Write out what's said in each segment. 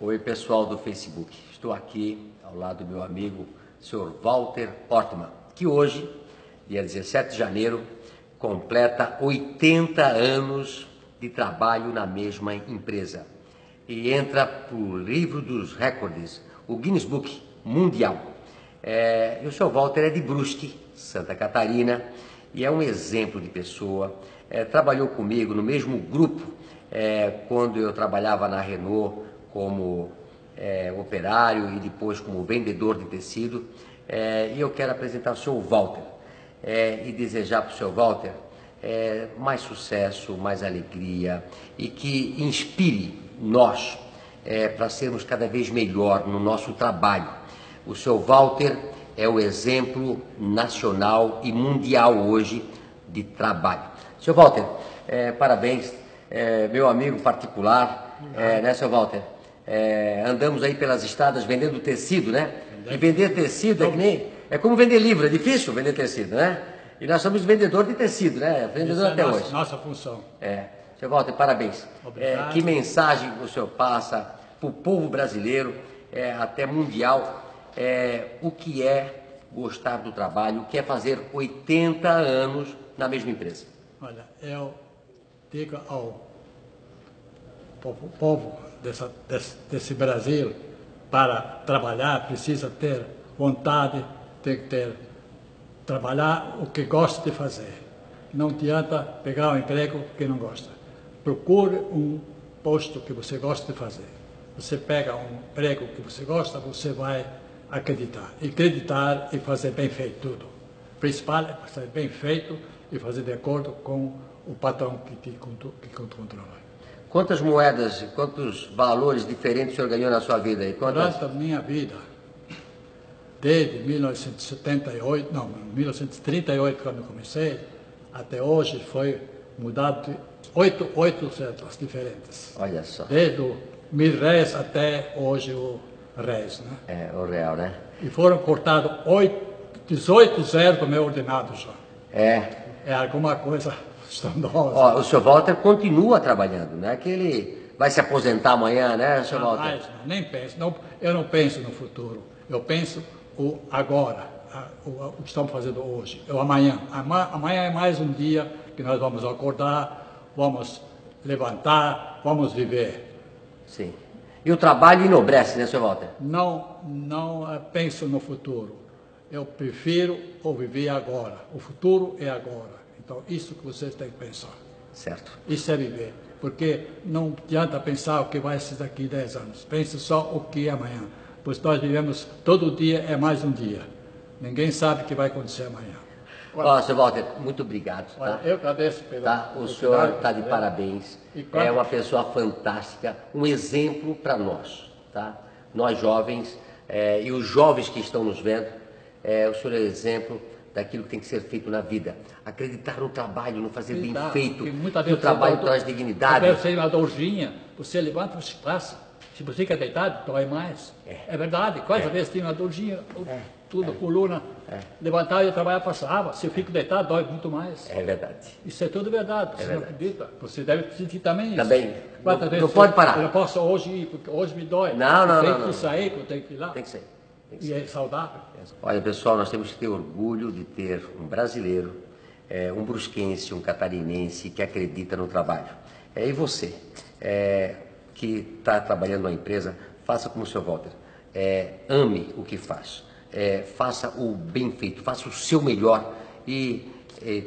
Oi, pessoal do Facebook. Estou aqui ao lado do meu amigo, Sr. Walter Orthmann, que hoje, dia 17 de janeiro, completa 80 anos de trabalho na mesma empresa e entra para o livro dos recordes, o Guinness Book Mundial. E o Sr. Walter é de Brusque, Santa Catarina, e é um exemplo de pessoa. Trabalhou comigo no mesmo grupo quando eu trabalhava na Renaux como operário e depois como vendedor de tecido. E eu quero apresentar o Sr. Walter e desejar para o Sr. Walter mais sucesso, mais alegria e que inspire nós para sermos cada vez melhor no nosso trabalho. O Sr. Walter é o exemplo nacional e mundial hoje de trabalho. Sr. Walter, parabéns, meu amigo particular, né, Sr. Walter? Andamos aí pelas estradas vendendo tecido, né? E vender tecido é que nem... É como vender livro, é difícil vender tecido, né? E nós somos vendedor de tecido, né? Vendedor até hoje. Nossa função. Sr. Walter, parabéns. Obrigado. Que mensagem o senhor passa para o povo brasileiro, até mundial, o que é gostar do trabalho, o que é fazer 80 anos na mesma empresa? Olha, eu digo ao povo desse Brasil, para trabalhar precisa ter vontade, tem que trabalhar o que gosta de fazer. Não adianta pegar um emprego que não gosta. Procure um posto que você gosta de fazer. Você pega um emprego que você gosta, você vai acreditar. E acreditar e fazer bem feito tudo. O principal é fazer bem feito e fazer de acordo com o patrão que controla. Quantas moedas, quantos valores diferentes o senhor ganhou na sua vida? Durante a minha vida, desde 1938, quando eu comecei, até hoje foi mudado oito cédulas diferentes. Olha só. Desde o R$1.000 até hoje o réis, né? O real, né? E foram cortados 18 zeros do meu ordenado já. É alguma coisa estrondosa. Ó, o senhor Walter continua trabalhando, né? Que ele vai se aposentar amanhã, né, senhor Walter? Não, nem penso. Não, eu não penso no futuro. Eu penso o agora, o que estamos fazendo hoje, o amanhã. Amanhã é mais um dia que nós vamos acordar, vamos levantar, vamos viver. Sim. E o trabalho enobrece, né, senhor Walter? Não penso no futuro. Eu prefiro viver agora. O futuro é agora. Então, isso que você tem que pensar. Certo. Isso é viver. Porque não adianta pensar o que vai ser daqui a 10 anos. Pense só o que é amanhã. Pois nós vivemos, todo dia é mais um dia. Ninguém sabe o que vai acontecer amanhã. Olha, Sr. Walter, muito obrigado. Tá? Olha, eu agradeço pelo... Tá? O senhor está de parabéns. É uma pessoa fantástica, um exemplo para nós. Tá? Nós jovens e os jovens que estão nos vendo, o senhor é exemplo daquilo que tem que ser feito na vida. Acreditar no trabalho, no fazer bem feito, que o trabalho traz dignidade. Você tem uma dorzinha, você levanta, você passa. Se você fica deitado, dói mais. É verdade, quase a vez tem uma dorzinha, tudo, coluna. Levantar e trabalhar, passava. Se eu fico deitado, dói muito mais. É verdade. Isso é tudo verdade, você não acredita. Você deve sentir também isso. Também. Não pode parar. Eu não posso hoje ir, porque hoje me dói. Não. Tem que sair, eu tenho que ir lá. Tem que sair. E é saudável. Olha, pessoal, nós temos que ter orgulho de ter um brasileiro, um brusquense, um catarinense que acredita no trabalho. E você, que está trabalhando na empresa, faça como o Sr. Walter. Ame o que faz. Faça o bem feito, faça o seu melhor e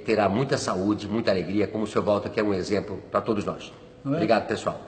terá muita saúde, muita alegria, como o Sr. Walter, que é um exemplo para todos nós. Obrigado, pessoal.